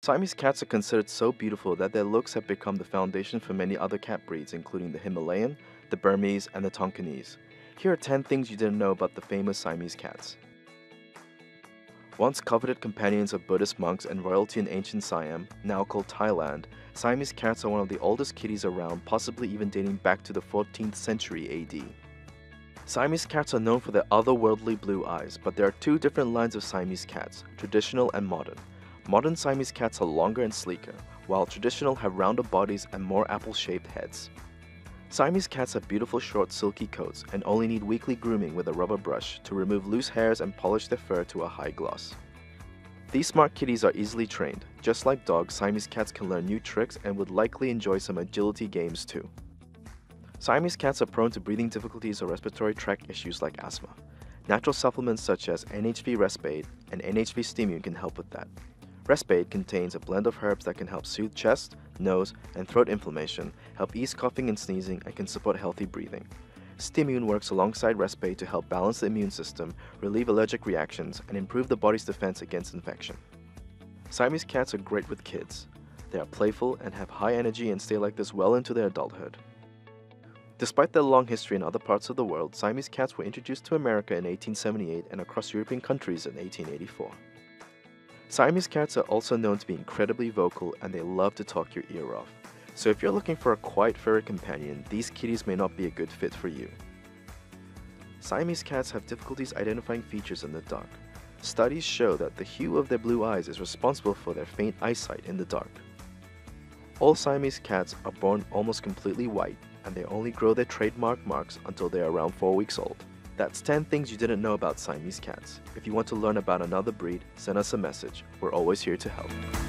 Siamese cats are considered so beautiful that their looks have become the foundation for many other cat breeds, including the Himalayan, the Burmese, and the Tonkinese. Here are 10 things you didn't know about the famous Siamese cats. Once coveted companions of Buddhist monks and royalty in ancient Siam, now called Thailand, Siamese cats are one of the oldest kitties around, possibly even dating back to the 14th century AD. Siamese cats are known for their otherworldly blue eyes, but there are two different lines of Siamese cats, traditional and modern. Modern Siamese cats are longer and sleeker, while traditional have rounder bodies and more apple-shaped heads. Siamese cats have beautiful short silky coats and only need weekly grooming with a rubber brush to remove loose hairs and polish their fur to a high gloss. These smart kitties are easily trained. Just like dogs, Siamese cats can learn new tricks and would likely enjoy some agility games too. Siamese cats are prone to breathing difficulties or respiratory tract issues like asthma. Natural supplements such as NHV Respade and NHV Stimune can help with that. Respade contains a blend of herbs that can help soothe chest, nose, and throat inflammation, help ease coughing and sneezing, and can support healthy breathing. Stimune works alongside Respade to help balance the immune system, relieve allergic reactions, and improve the body's defense against infection. Siamese cats are great with kids. They are playful and have high energy and stay like this well into their adulthood. Despite their long history in other parts of the world, Siamese cats were introduced to America in 1878 and across European countries in 1884. Siamese cats are also known to be incredibly vocal and they love to talk your ear off. So if you're looking for a quiet furry companion, these kitties may not be a good fit for you. Siamese cats have difficulties identifying features in the dark. Studies show that the hue of their blue eyes is responsible for their faint eyesight in the dark. All Siamese cats are born almost completely white and they only grow their trademark marks until they are around 4 weeks old. That's 10 things you didn't know about Siamese cats. If you want to learn about another breed, send us a message. We're always here to help.